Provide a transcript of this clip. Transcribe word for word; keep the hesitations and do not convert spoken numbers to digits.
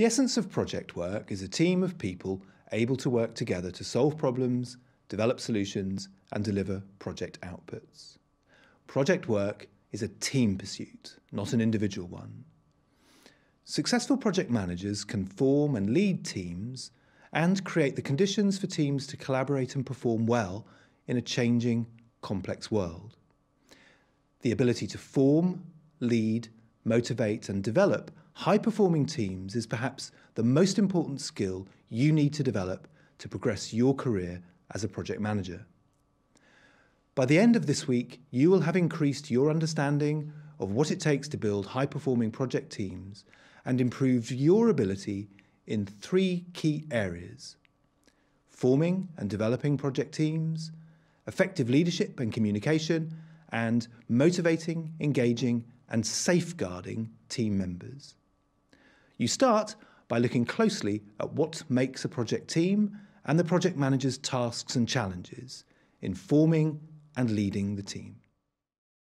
The essence of project work is a team of people able to work together to solve problems, develop solutions, and deliver project outputs. Project work is a team pursuit, not an individual one. Successful project managers can form and lead teams and create the conditions for teams to collaborate and perform well in a changing, complex world. The ability to form, lead, motivate and develop high-performing teams is perhaps the most important skill you need to develop to progress your career as a project manager. By the end of this week, you will have increased your understanding of what it takes to build high-performing project teams and improved your ability in three key areas: forming and developing project teams, effective leadership and communication, and motivating, engaging, and safeguarding team members. You start by looking closely at what makes a project team and the project manager's tasks and challenges in forming and leading the team.